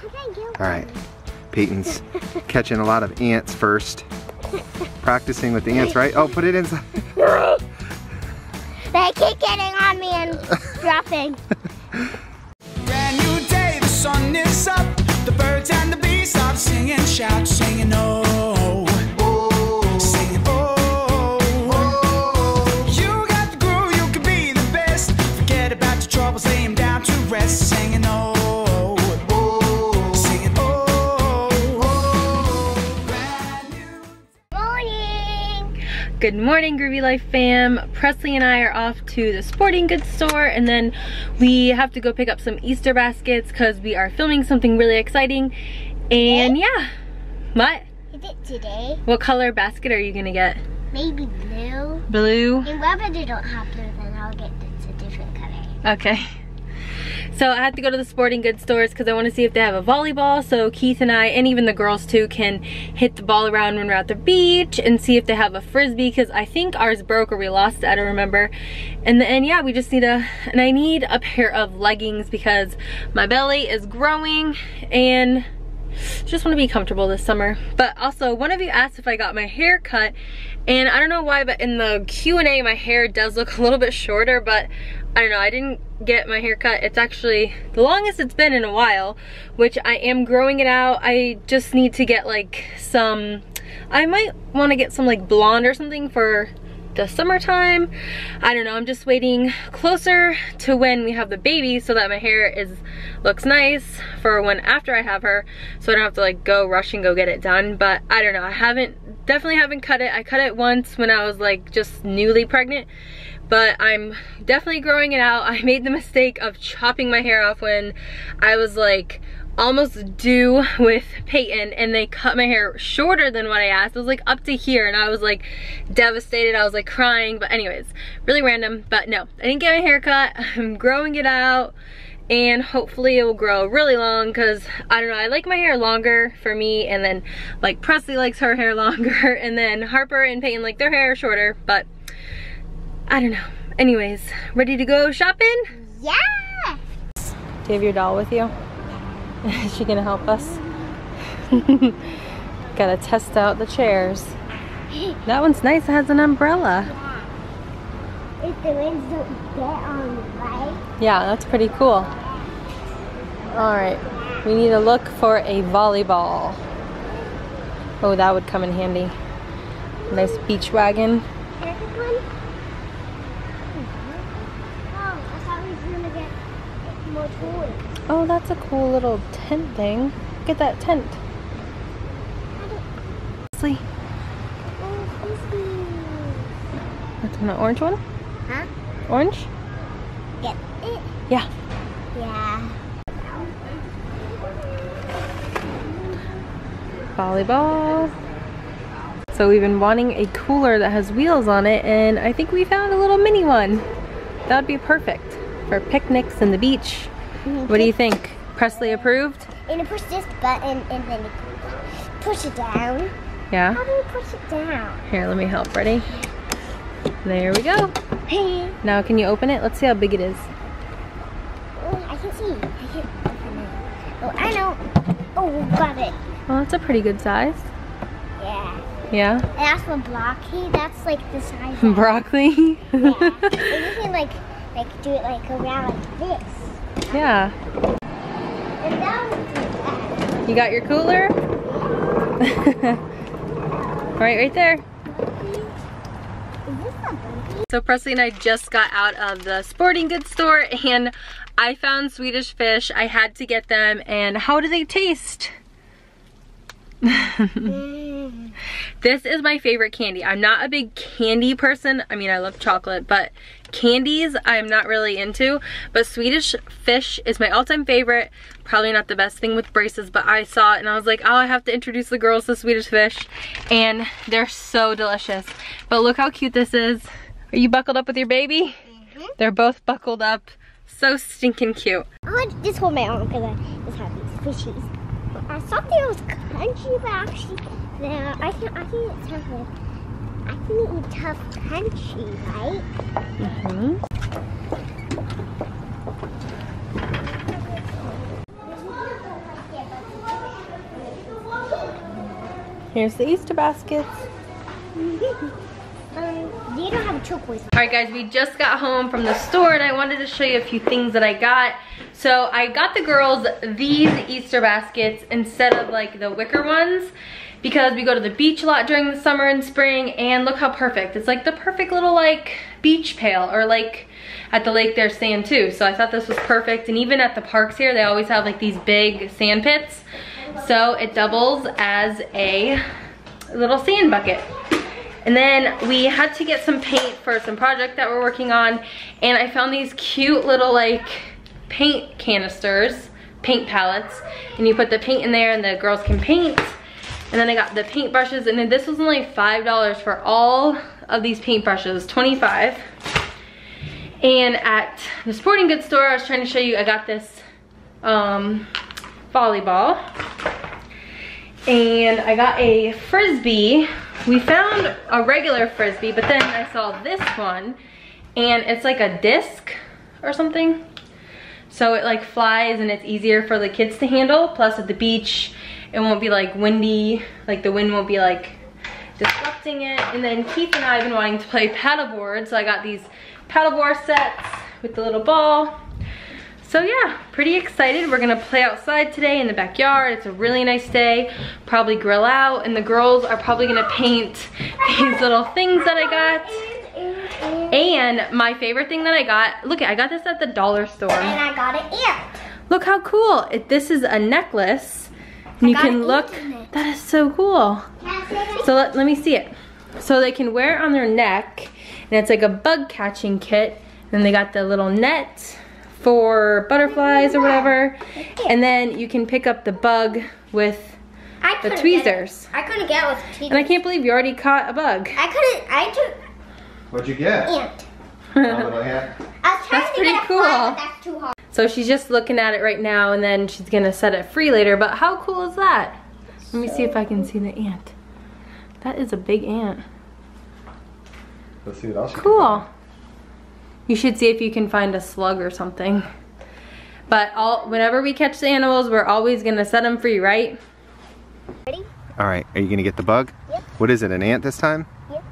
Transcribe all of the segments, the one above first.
Thank you. All right, Peyton's catching a lot of ants first. Practicing with the ants, right? Oh, put it inside. They keep getting on me and dropping. Brand new day, the sun is up. The birds and the bees stop singing, shout, singing, oh. Good morning, Groovy Life fam. Presley and I are off to the sporting goods store, and then we have to go pick up some Easter baskets because we are filming something really exciting. And today? Yeah. What? Is it today? What color basket are you gonna get? Maybe blue. Blue? And whether they don't have blue, then I'll get a different color. Okay. So I had to go to the sporting goods stores because I want to see if they have a volleyball so Keith and I, and even the girls too, can hit the ball around when we're at the beach, and see if they have a frisbee because I think ours broke or we lost it, I don't remember. And then yeah, we just need I need a pair of leggings because my belly is growing and just want to be comfortable this summer. But also, one of you asked if I got my hair cut, and I don't know why, but in the Q&A my hair does look a little bit shorter, but I don't know, I didn't get my hair cut. It's actually the longest it's been in a while, which I am growing it out. I just need to get like some, I might want to get some like blonde or something for the summertime. I don't know, I'm just waiting closer to when we have the baby so that my hair looks nice for when after I have her, so I don't have to like go rush and go get it done. But I don't know, I definitely haven't cut it. I cut it once when I was like just newly pregnant, but I'm definitely growing it out. I made the mistake of chopping my hair off when I was like almost due with Peyton, and they cut my hair shorter than what I asked. It was like up to here, and I was like devastated. I was like crying, but anyways, really random. But no, I didn't get my hair cut. I'm growing it out, and hopefully it will grow really long because I don't know, I like my hair longer for me, and then like Presley likes her hair longer, and then Harper and Peyton like their hair shorter, but I don't know. Anyways, ready to go shopping? Yeah! Do you have your doll with you? Is she gonna help us? Gotta test out the chairs. That one's nice, it has an umbrella. Yeah. If the winds don't get on the right. Yeah, that's pretty cool. Alright, we need to look for a volleyball. Oh, that would come in handy. Nice beach wagon. There's a good one. Oh, that's a cool little tent thing. Look at that tent. Leslie. That's an orange one? Huh? Orange? Get it? Yeah. Yeah. Volleyball. So we've been wanting a cooler that has wheels on it, and I think we found a little mini one. That would be perfect for picnics and the beach. What do you think? Presley approved? And you push this button and then you push it down. Yeah? How do you push it down? Here, let me help. Ready? There we go. Now, can you open it? Let's see how big it is. Oh, I can see. I can open it. Oh, I know. Oh, got it. Well, that's a pretty good size. Yeah. Yeah? And that's for broccoli. That's like the size. Broccoli? Yeah. And you can like do it like around like this. Yeah. You got your cooler? right there. So Presley and I just got out of the sporting goods store, and I found Swedish fish. I had to get them. And how do they taste? This is my favorite candy. I'm not a big candy person. I mean, I love chocolate, but candies I'm not really into, but Swedish fish is my all-time favorite. Probably not the best thing with braces, but I saw it and I was like, oh, I have to introduce the girls to Swedish fish, and they're so delicious. But look how cute this is. Are you buckled up with your baby? Mm-hmm. They're both buckled up. So stinking cute. I want to just hold my arm because I just have these fishies. I thought they was crunchy, but actually, now I can eat tough. I can eat tough crunchy, right? Mm-hmm. Here's the Easter baskets. They don't have turquoise. All right, guys, we just got home from the store and I wanted to show you a few things that I got. So I got the girls these Easter baskets instead of like the wicker ones, because we go to the beach a lot during the summer and spring, and look how perfect. It's like the perfect little like beach pail, or like at the lake there's sand too. So I thought this was perfect. And even at the parks here, they always have like these big sand pits. So it doubles as a little sand bucket. And then we had to get some paint for some project that we're working on. And I found these cute little like paint canisters, paint palettes. And you put the paint in there and the girls can paint. And then I got the paint brushes, and then this was only $5 for all of these paint brushes, 25. And at the sporting goods store, I was trying to show you, I got this volleyball. And I got a Frisbee. We found a regular Frisbee, but then I saw this one, and it's like a disc or something. So it like flies and it's easier for the kids to handle, plus at the beach, it won't be like windy, like the wind won't be like disrupting it. And then Keith and I have been wanting to play paddleboard, so I got these paddleboard sets with the little ball. So yeah, pretty excited. We're gonna play outside today in the backyard. It's a really nice day. Probably grill out, and the girls are probably gonna paint these little things that I got. And my favorite thing that I got, look, I got this at the dollar store. And I got an ant. Look how cool. This is a necklace. You can look, that is so cool. So let me see it. So they can wear it on their neck, and it's like a bug catching kit. And then they got the little net for butterflies or whatever. And then you can pick up the bug with the tweezers. I couldn't get it with tweezers. And I can't believe you already caught a bug. I couldn't. What'd you get? Ant. That's pretty cool. That's too hard. So she's just looking at it right now, and then she's gonna set it free later, but how cool is that? Let me see if I can see the ant. That is a big ant. Let's see what else. Cool. You should see if you can find a slug or something. But whenever we catch the animals, we're always gonna set them free, right? Ready? Alright, are you gonna get the bug? Yep. What is it, an ant this time? Yep.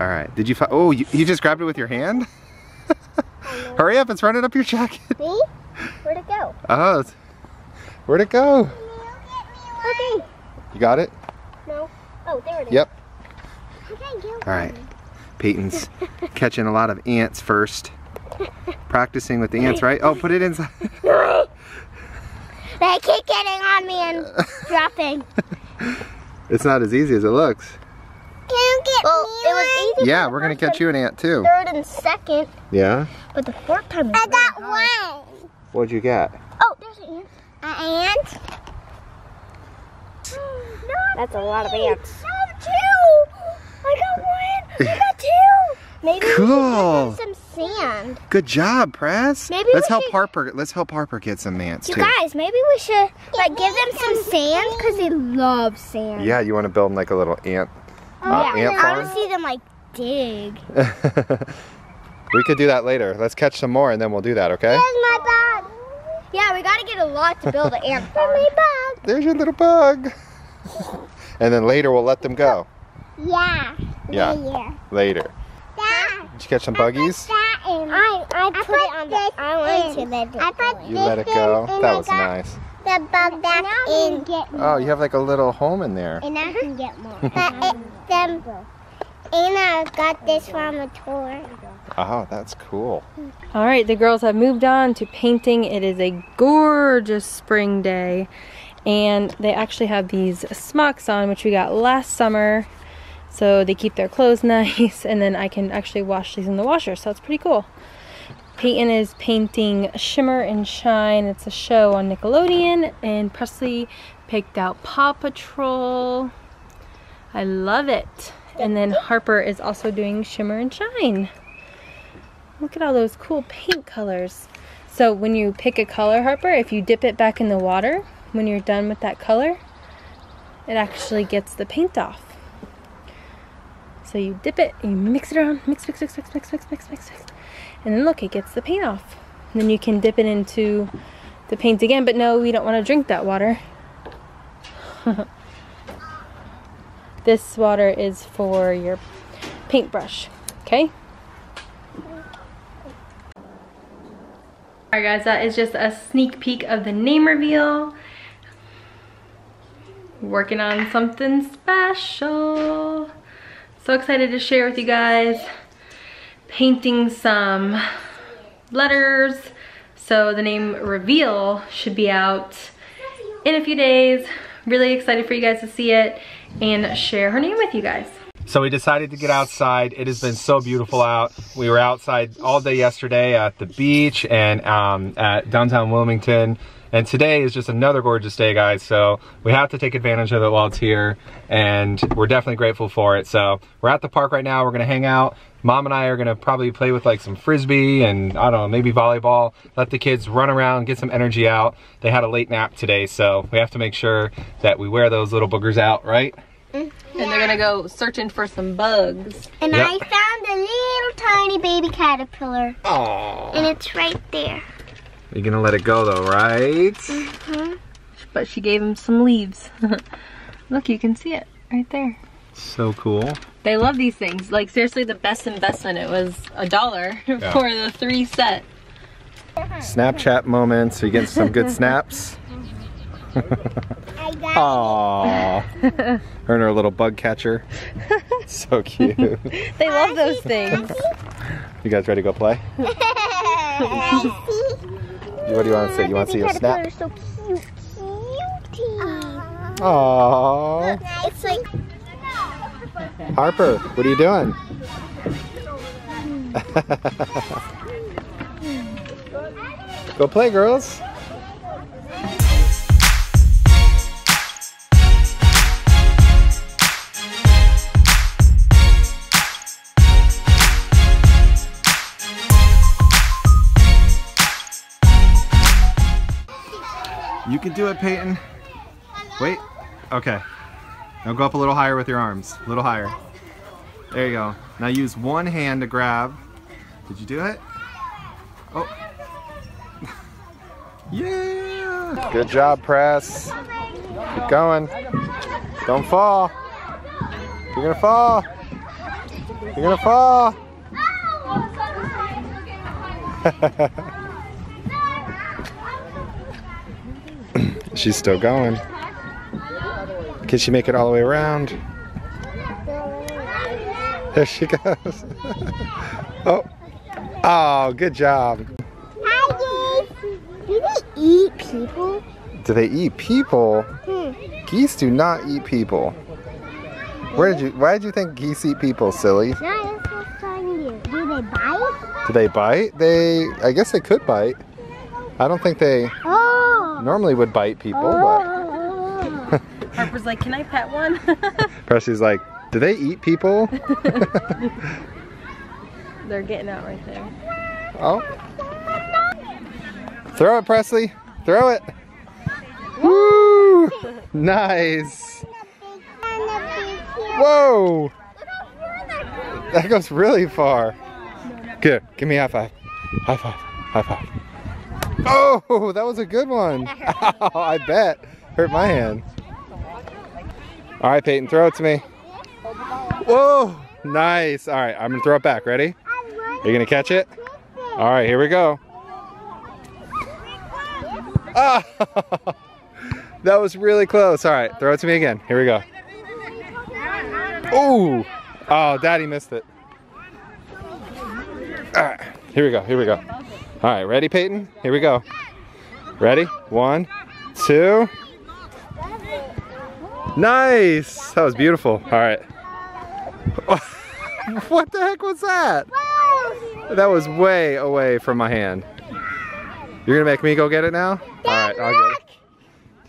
Alright, did you find, oh, you just grabbed it with your hand? Hurry up, it's running up your jacket. Me? Where'd it go? Oh, where'd it go? Get me one. Okay. You got it? No. Oh, there it is. Yep. Okay, go. Alright, Peyton's catching a lot of ants first. Practicing with the ants, right? Oh, put it inside. They keep getting on me and dropping. It's not as easy as it looks. Yeah, we're going to catch you an ant too. Third and second. Yeah? But the fourth time I got one. What'd you get? Oh, there's an ant. An ant? That's a lot of ants. I got two. I got one. I got two. Maybe cool. We should get some sand. Good job, Press. Maybe let's help Harper get some ants too. You guys, maybe we should give them some sand, because they love sand. Yeah, you want to build them like a little ant. Yeah, I want to see them like dig. We could do that later. Let's catch some more and then we'll do that, okay? There's my bug. Yeah, we got to get a lot to build an ant farm. There's my bug. There's your little bug. And then later we'll let them go. Yeah. Yeah. Later. Yeah. Did you catch some buggies? I put it in. I wanted to let it go. You let it go? That was nice. The bug back in. Oh, you have like a little home in there. And I can get more. And I got this from a tour. Oh, that's cool. All right, the girls have moved on to painting. It is a gorgeous spring day. And they actually have these smocks on, which we got last summer. So they keep their clothes nice. And then I can actually wash these in the washer. So it's pretty cool. Peyton is painting Shimmer and Shine. It's a show on Nickelodeon, and Presley picked out Paw Patrol. I love it. And then Harper is also doing Shimmer and Shine. Look at all those cool paint colors. So when you pick a color, Harper, if you dip it back in the water, when you're done with that color, it actually gets the paint off. So you dip it and you mix it around, mix. And then look, it gets the paint off. And then you can dip it into the paint again, but no, we don't want to drink that water. This water is for your paintbrush, okay? Alright guys, that is just a sneak peek of the name reveal. Working on something special. So excited to share with you guys. Painting some letters. So the name reveal should be out in a few days. Really excited for you guys to see it and share her name with you guys. So we decided to get outside. It has been so beautiful out. We were outside all day yesterday at the beach and at downtown Wilmington. And today is just another gorgeous day, guys. So we have to take advantage of it while it's here. And we're definitely grateful for it. So we're at the park right now. We're going to hang out. Mom and I are going to probably play with like some frisbee and I don't know, maybe volleyball. Let the kids run around, get some energy out. They had a late nap today. So we have to make sure that we wear those little boogers out, right? And they're gonna go searching for some bugs. And yep. I found a little tiny baby caterpillar. Aww. And it's right there. You're gonna let it go though, right? Mm-hmm. But she gave him some leaves. Look, you can see it right there. So cool. They love these things. Like seriously, the best investment. It was $1 yeah. for the 3 set. Snapchat moments. So you get some good snaps. Aww. Her and her little bug catcher. So cute. They love those things. You guys ready to go play? What do you want to see? You want to see a snap? It's so cute. Aww. It's like... Harper, what are you doing? Go play, girls. You can do it, Peyton. Wait. Okay. Now go up a little higher with your arms. A little higher. There you go. Now use one hand to grab. Did you do it? Oh. Yeah. Good job, Press. Keep going. Don't fall. You're gonna fall. You're gonna fall. She's still going. Can she make it all the way around? There she goes. Oh. Oh, good job. Hi, geese. Do they eat people? Do they eat people? Geese do not eat people. Why did you think geese eat people, silly? No, that's what I'm trying to do. Do they bite? Do they bite? I guess they could bite. I don't think they... normally would bite people, but... Harper's like, can I pet one? Presley's like, do they eat people? They're getting out right there. Oh. Throw it, Presley. Throw it. Woo! Nice. Whoa. That goes really far. Good. Give me a high five. High five. High five. Oh, that was a good one. Ow, I bet. Hurt my hand. All right, Peyton, throw it to me. Whoa, nice. All right, I'm going to throw it back. Ready? Are you going to catch it? All right, here we go. Oh, that was really close. All right, throw it to me again. Here we go. Oh, oh, Daddy missed it. All right, here we go. Here we go. All right, ready, Peyton? Here we go. Ready? 1, 2. Nice! That was beautiful. All right. What the heck was that? That was way away from my hand. You're gonna make me go get it now? All right, I'll get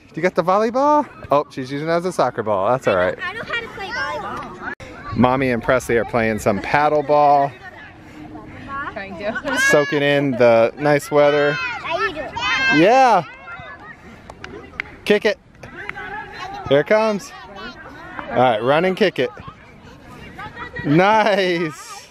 it. You got the volleyball? Oh, she's using it as a soccer ball. That's all right. I know how to play volleyball. Mommy and Presley are playing some paddle ball. Soaking in the nice weather. Yeah. Kick it. Here it comes. All right, run and kick it. Nice.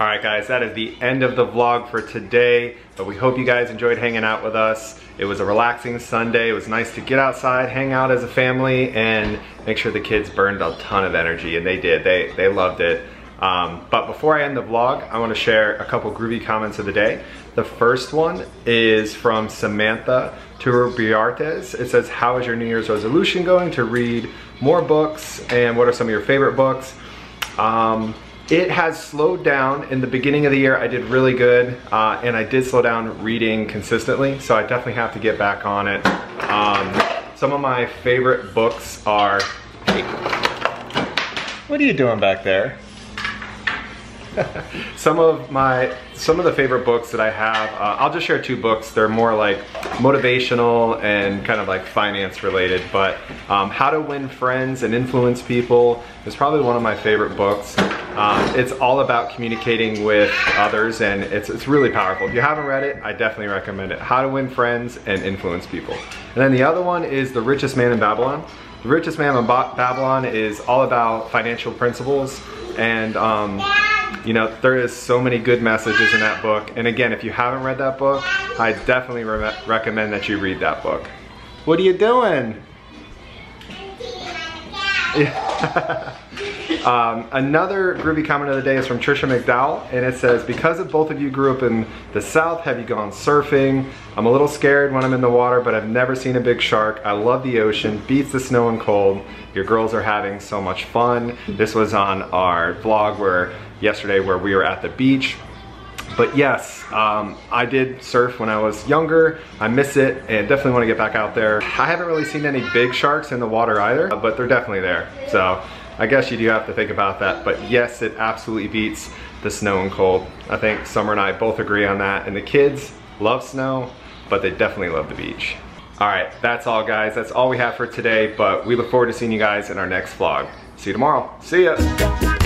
Alright guys, that is the end of the vlog for today, but we hope you guys enjoyed hanging out with us. It was a relaxing Sunday. It was nice to get outside, hang out as a family, and make sure the kids burned a ton of energy, and they did. They loved it. But before I end the vlog, I want to share a couple groovy comments of the day. The first one is from Samantha Turbiartes. It says, how is your New Year's resolution going to read more books, and what are some of your favorite books? It has slowed down. In the beginning of the year, I did really good, and I did slow down reading consistently, so I definitely have to get back on it. Some of my favorite books are, hey, what are you doing back there? Some of the favorite books that I have, I'll just share two books. They're more like motivational and kind of like finance related, but How to Win Friends and Influence People is probably one of my favorite books. It's all about communicating with others, and it's really powerful. If you haven't read it, I definitely recommend it. How to Win Friends and Influence People. And then the other one is The Richest Man in Babylon. The Richest Man in Babylon is all about financial principles, and you know, there is so many good messages in that book. And again, if you haven't read that book, I definitely recommend that you read that book. What are you doing? Yeah. Another groovy comment of the day is from Trisha McDowell, and it says, because of both of you grew up in the South, have you gone surfing? I'm a little scared when I'm in the water, but I've never seen a big shark. I love the ocean, beats the snow and cold. Your girls are having so much fun. This was on our vlog yesterday where we were at the beach. But yes, I did surf when I was younger. I miss it and definitely want to get back out there. I haven't really seen any big sharks in the water either, but they're definitely there. So I guess you do have to think about that. But yes, it absolutely beats the snow and cold. I think Summer and I both agree on that. And the kids love snow, but they definitely love the beach. All right, that's all guys. That's all we have for today, but we look forward to seeing you guys in our next vlog. See you tomorrow. See ya.